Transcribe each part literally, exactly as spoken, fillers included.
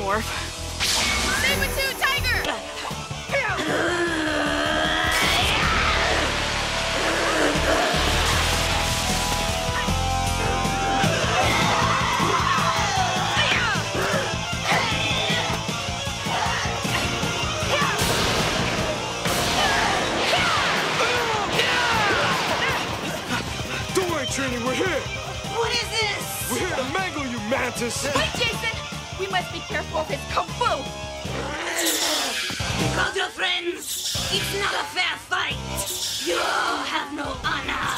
morph. Saber two, Tiger! Don't worry, Trini, we're here. What is this? We're here to mangle you, Mantis. Wait, Jason! We must be careful of his kung fu! Call your friends! It's not a fair fight! You have no honor!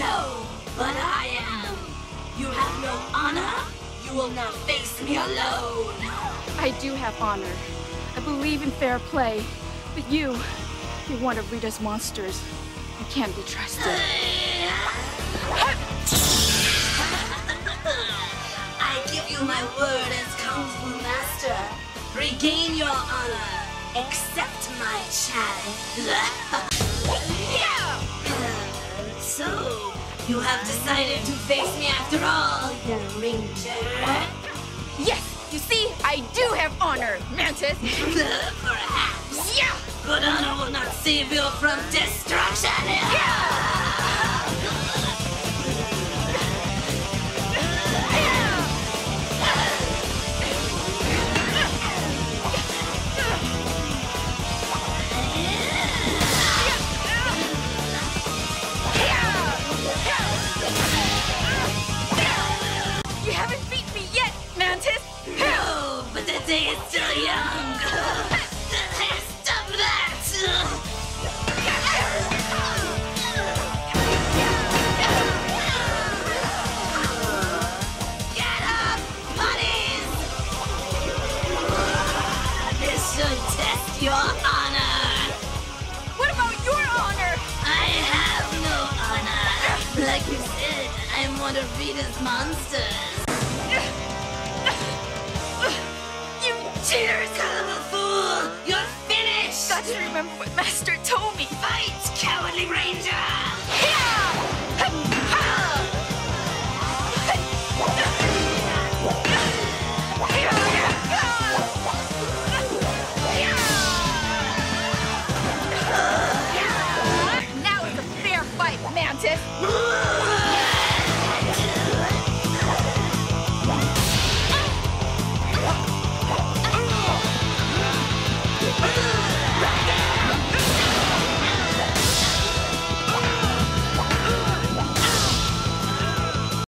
No, but I am! You have no honor? You will not face me alone! I do have honor. I believe in fair play. But you, you're one of Rita's monsters. You can't be trusted. Give you my word as Kung Fu Master. Regain your honor. Accept my challenge. So, you have decided to face me after all, young ranger? Yes, you see, I do have honor, Mantis. Perhaps. Yeah. But honor will not save you from destruction. Yeah. Day is still young. Stop that! Get up, buddies! This should test your honor. What about your honor? I have no honor. Like you said, I'm one of Rita's monsters. Cheaters, son of a fool! You're finished! Got to remember what Master told me! Fight, cowardly ranger! Yeah!